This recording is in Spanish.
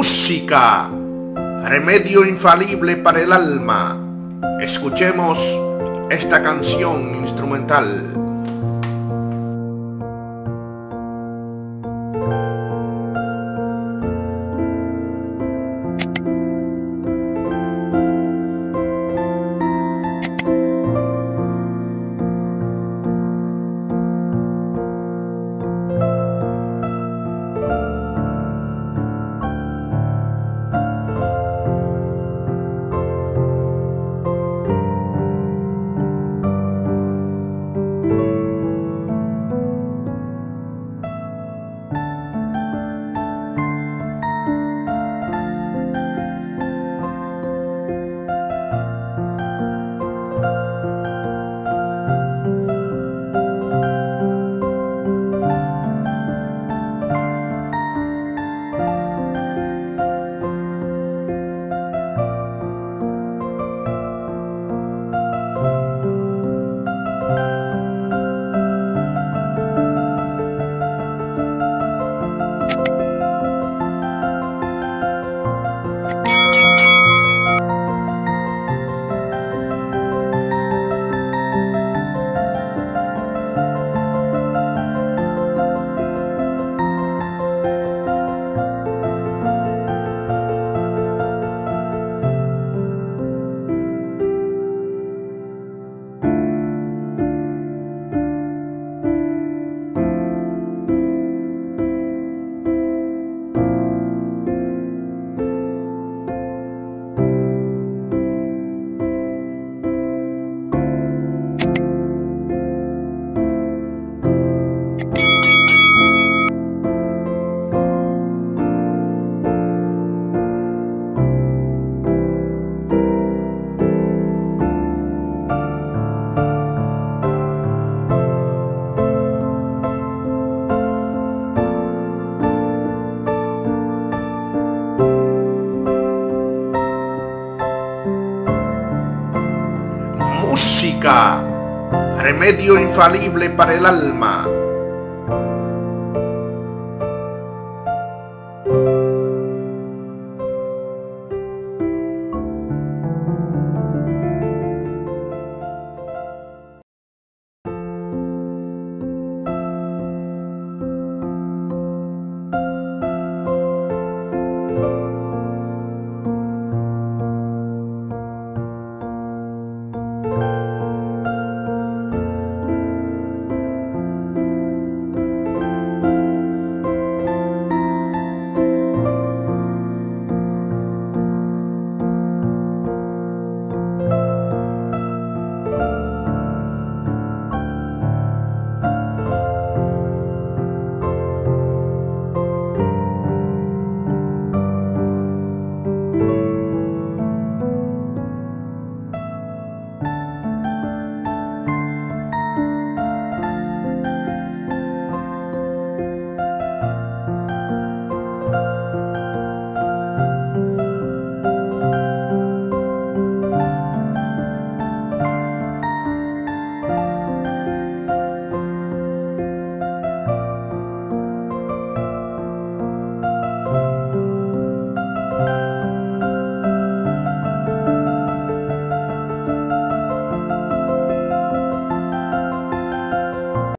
música, remedio infalible para el alma. Escuchemos esta canción instrumental. Música, remedio infalible para el alma.